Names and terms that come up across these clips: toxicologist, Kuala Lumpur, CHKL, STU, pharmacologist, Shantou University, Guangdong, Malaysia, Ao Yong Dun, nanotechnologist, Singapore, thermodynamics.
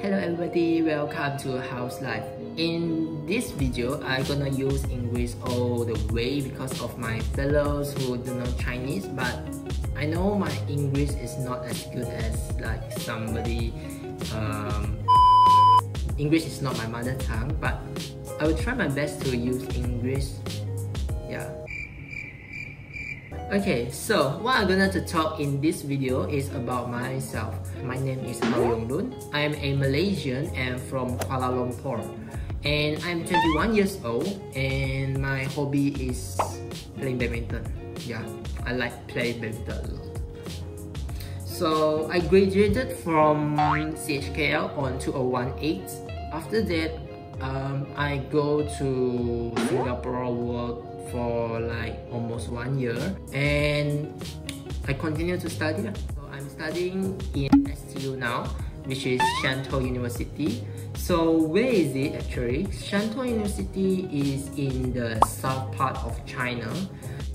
Hello everybody, welcome to House Life. In this video, I'm gonna use English all the way because of my fellows who don't know Chinese, but I know my English is not as good as like somebody English is not my mother tongue, but I will try my best to use English. Yeah. Okay, so what I'm gonna talk in this video is about myself. My name is Ao Yong Dun. I am a Malaysian and from Kuala Lumpur. And I'm 21 years old and my hobby is playing badminton. Yeah, I like playing badminton a lot. So I graduated from CHKL on 2018. After that, I go to Singapore, work for like almost 1 year, and I continue to study. So I'm studying in STU now, which is Shantou University. So where is it actually? Shantou University is in the south part of China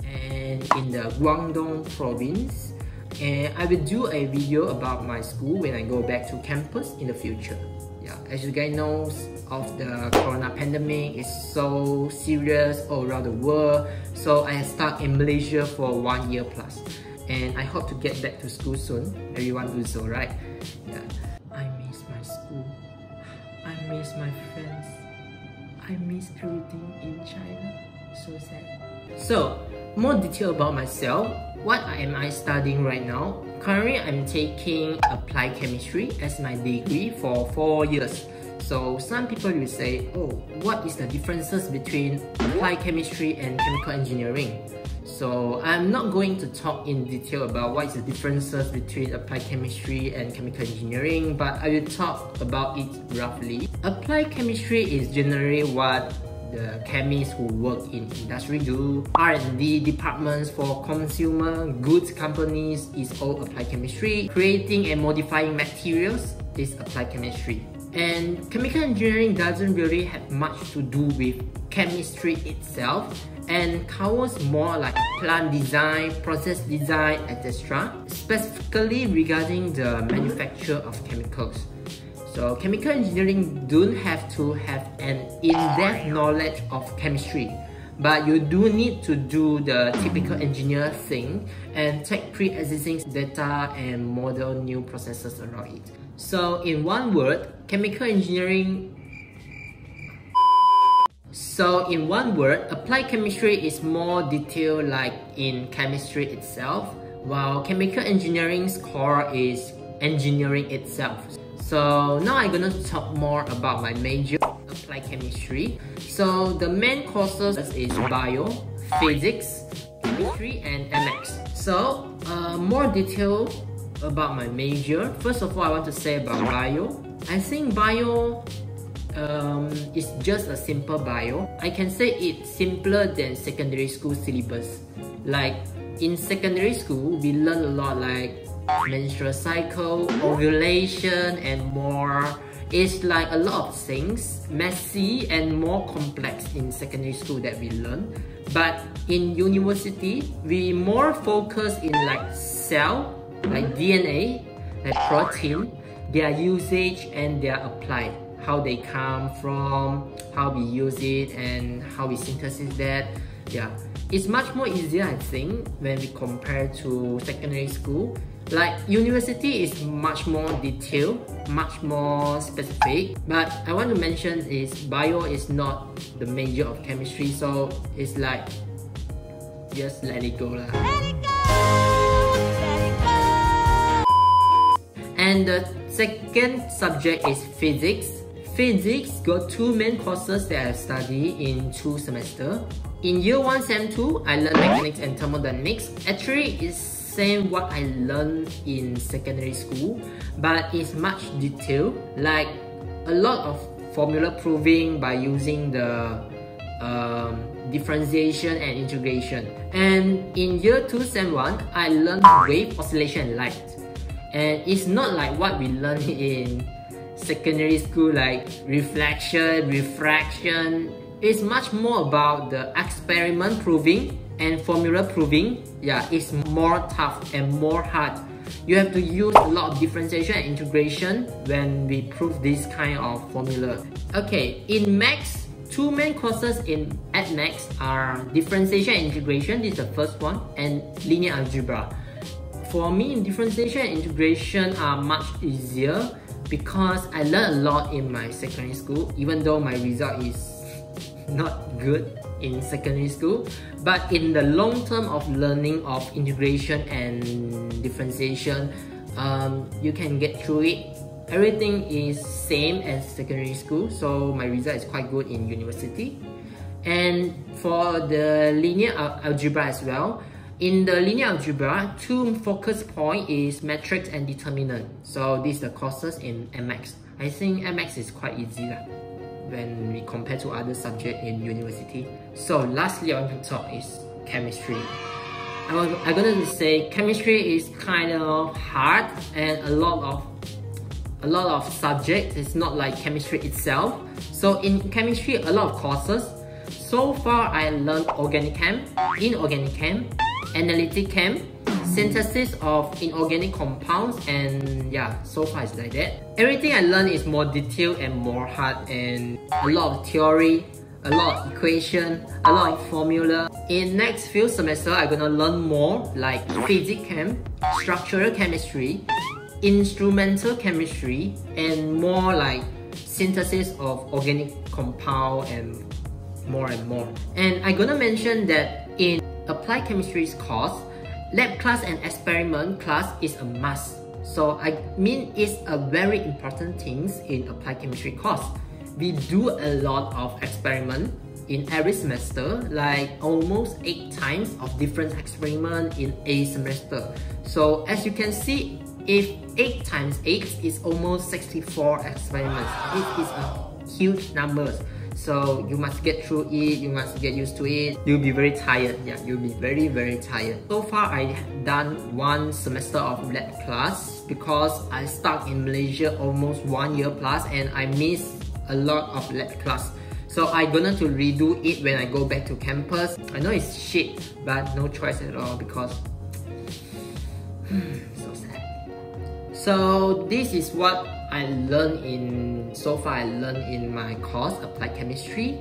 and in the Guangdong province. And I will do a video about my school when I go back to campus in the future. Yeah, as you guys know, of the corona pandemic is so serious all around the world. So I am stuck in Malaysia for 1 year plus. And I hope to get back to school soon. Everyone do so, right? Yeah. I miss my school. I miss my friends. I miss everything in China. So sad. So, more detail about myself. What am I studying right now? Currently, I'm taking applied chemistry as my degree for 4 years. So some people will say, oh, what is the differences between applied chemistry and chemical engineering? So I'm not going to talk in detail about what is the differences between applied chemistry and chemical engineering, but I will talk about it roughly. Applied chemistry is generally what the chemists who work in industry do. R&D departments for consumer goods companies is all applied chemistry. Creating and modifying materials is applied chemistry. And chemical engineering doesn't really have much to do with chemistry itself and covers more like plant design, process design, etc. Specifically regarding the manufacture of chemicals. So chemical engineering don't have to have an in-depth knowledge of chemistry, but you do need to do the typical engineer thing and take pre-existing data and model new processes around it. So in one word, applied chemistry is more detailed like in chemistry itself, while chemical engineering's core is engineering itself. So now I'm gonna talk more about my major, applied chemistry. So the main courses is bio, physics, chemistry, and MX. So more detail about my major. First of all, I want to say about bio. I think bio is just a simple bio. I can say it's simpler than secondary school syllabus. Like in secondary school, we learn a lot like menstrual cycle, ovulation, and more. It's like a lot of things, messy and more complex in secondary school that we learn. But in university, we more focus in like cell, like DNA, like protein, their usage and their applied, how they come from, how we use it and how we synthesize that. Yeah, it's much more easier I think when we compare to secondary school. Like university is much more detailed, much more specific, but I want to mention is bio is not the major of chemistry, so it's like just let it go lah. And the second subject is physics. Physics got two main courses that I study in 2 semesters. In year 1 sem 2, I learned mechanics and thermodynamics. Actually, it's same what I learned in secondary school, but it's much detailed, like a lot of formula proving by using the differentiation and integration. And in year 2 sem 1, I learned wave, oscillation, and light. And it's not like what we learned in secondary school, like reflection, refraction. It's much more about the experiment proving and formula proving, yeah, is more tough and more hard. You have to use a lot of differentiation and integration when we prove this kind of formula. Okay, in max, two main courses in at max are differentiation and integration. This is the first one, and linear algebra. For me, differentiation and integration are much easier because I learned a lot in my secondary school, even though my result is not good in secondary school. But in the long term of learning of integration and differentiation, you can get through it. Everything is same as secondary school, so my result is quite good in university. And for the linear algebra as well, in the linear algebra, two focus point is matrix and determinant. So these are the courses in MX. I think MX is quite easy when we compare to other subjects in university. So lastly, I want to talk is chemistry. I'm going to say chemistry is kind of hard, and a lot of subjects. It's not like chemistry itself. So in chemistry, a lot of courses. So far, I learned organic chem, inorganic chem, analytic chem, synthesis of inorganic compounds, and yeah, so far it's like that. Everything I learned is more detailed and more hard, and a lot of theory, a lot of equation, a lot of formula. In next few semesters, I'm gonna learn more like physics chem, structural chemistry, instrumental chemistry, and more like synthesis of organic compound, and more and more. And I'm gonna mention that in applied chemistry's course, lab class and experiment class is a must. So I mean, it's a very important thing in applied chemistry course. We do a lot of experiment in every semester, like almost 8 times of different experiment in a semester. So as you can see, if 8 times 8 is almost 64 experiments, it is a huge number. So you must get through it, you must get used to it. You'll be very tired, yeah, you'll be very, very tired. So far, I have done 1 semester of lab class because I stuck in Malaysia almost 1 year plus, and I missed a lot of lab class. So I'm gonna to redo it when I go back to campus. I know it's shit, but no choice at all because so sad. So this is what I learned in, so far I learned in my course, applied chemistry.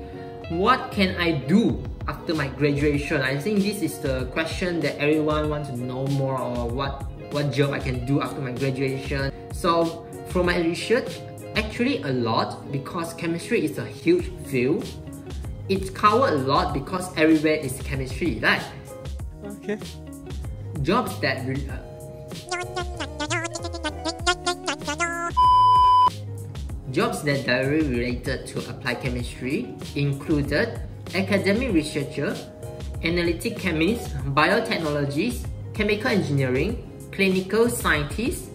What can I do after my graduation? I think this is the question that everyone wants to know more, or what job I can do after my graduation. So from my research, actually a lot, because chemistry is a huge field. It's covered a lot because everywhere is chemistry, right? Okay. Jobs that directly related to applied chemistry included academic researcher, analytic chemist, biotechnologist, chemical engineering, clinical scientist,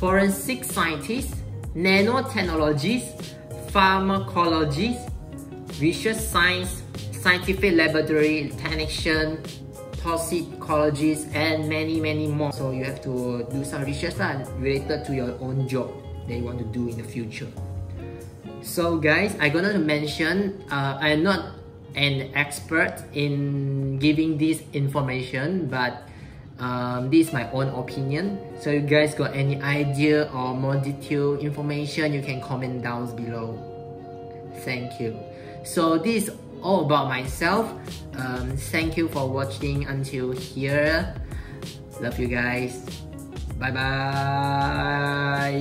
forensic scientist, nanotechnologist, pharmacologist, research science, scientific laboratory technician, toxicologist, and many, many more. So you have to do some research related to your own job that you want to do in the future. So guys, I'm gonna mention, I'm not an expert in giving this information, but this is my own opinion. So you guys got any idea or more detailed information, you can comment down below. Thank you. So this is all about myself. Thank you for watching until here. Love you guys. Bye bye.